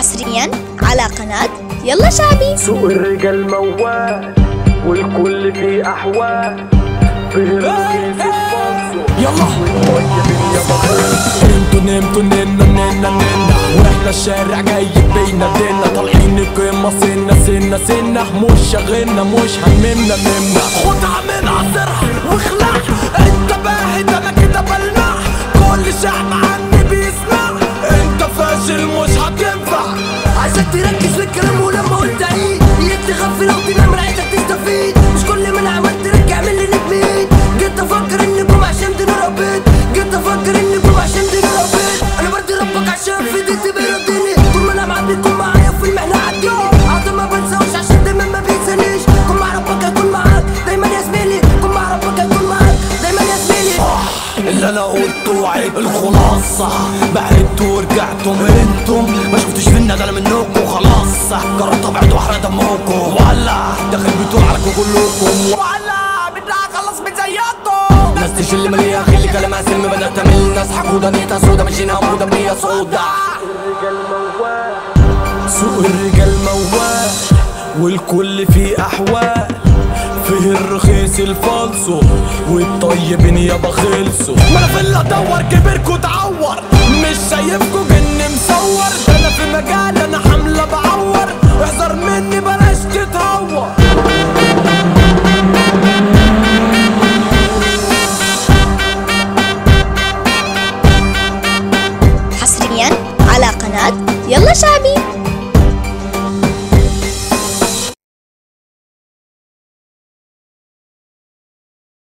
حصريا على قناة يلا شعبي. سوق الرجال موال والكل فيه أحوال، فهمتي في الفصل يلا والطيبين يا بخير. انتوا نمتوا ننا ننا ننا واحنا الشارع جايب بينا دينا، طالعين القمة سنة سنة سنة، مش شاغلنا مش هممنا منا، خدها من عصرها واخلعها، انت باهت انا كده بلمع، كل شعب عني بيسمع، انت فاشل مش هتنفع عشان تركز في الكلام، ولما قلت عيد يتغفر في لو تنام رعيتك تستفيد، مش كل ما انا عملت لك اعمل لي ندمين، جيت افكر اني جم عشان دي نور بيت، جيت افكر اني جم عشان دي نور بيت، انا برضي ربك عشان في دي تبردني، طول ما انا معاك بيكون معايا في المحنه عديني، عظيم ما بنساوش عشان دايما ما بينسانيش، كون مع ربك هكون معاك دايما يا زميلي، كون مع ربك هكون معاك دايما يا زميلي. اللي انا قلته عيب الخلاصه، بعدتوا ورجعتوا انتم ما شفتوش فينا ده انا منكم خلاص، جربت ابعد واحرق دمكم، ولع داخل بتقول عليكم كلكم، ولع بدها خلص من زيكم، ناس تشيل مالية غير كلامها سم، بنات تمل ناس حقودة نيتها سودا، ماشيين همودة بنية سودا. سوق الرجال موال والكل فيه أحوال، فيه الرخيص الفالصو والطيبين يابا خلصوا، ما انا في اللي ادور كبركوا اتعور مش شايف